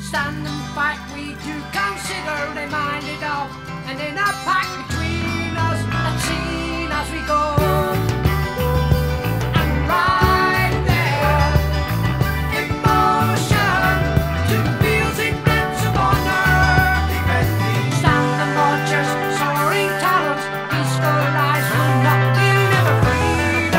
Stand and fight, we do consider reminded of, and in a pact between us, I've seen as we go. Our chest, soaring talents, peaceful lives will not be never free.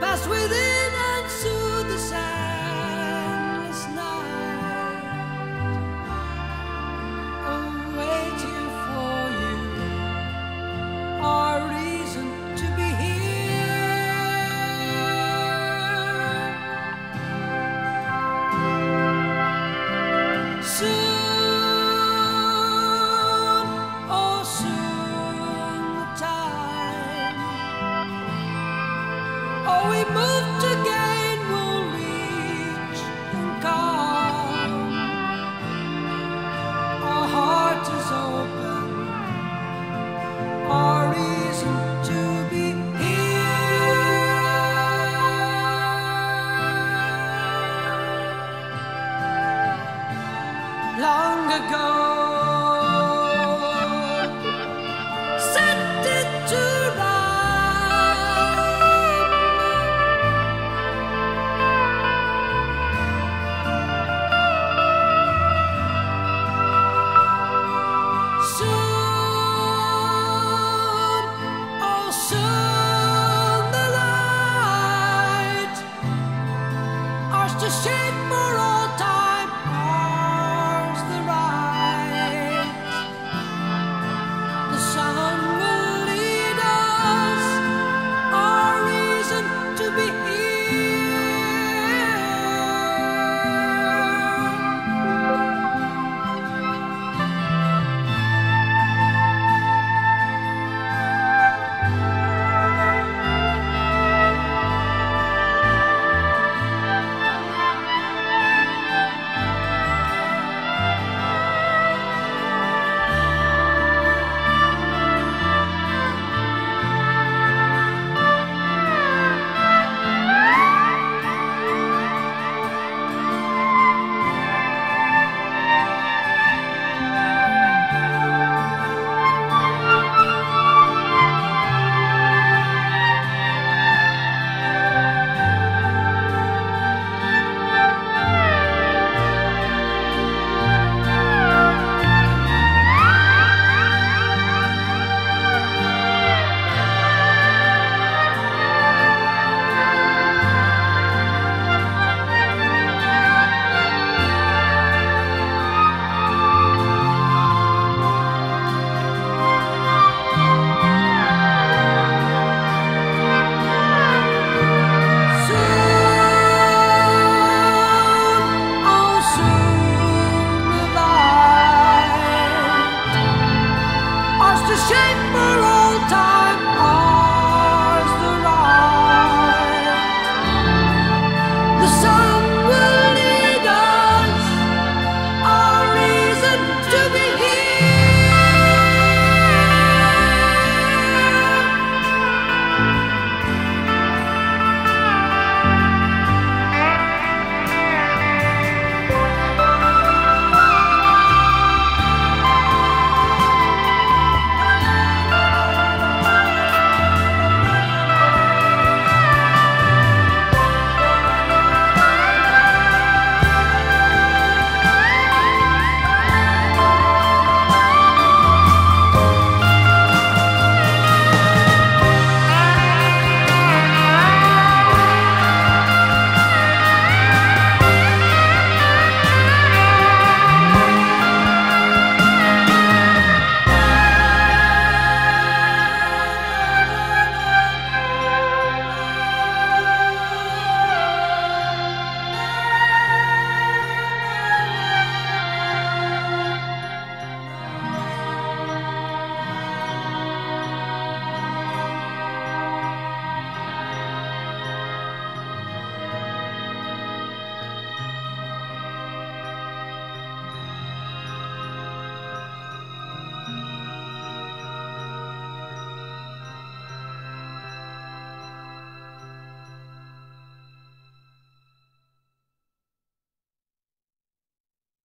pass within and through the silence night. I'm waiting for you, our reason to be here. Soon, oh soon. Oh, we move again, we'll reach and come. Our heart is open, our reason to be here. Long ago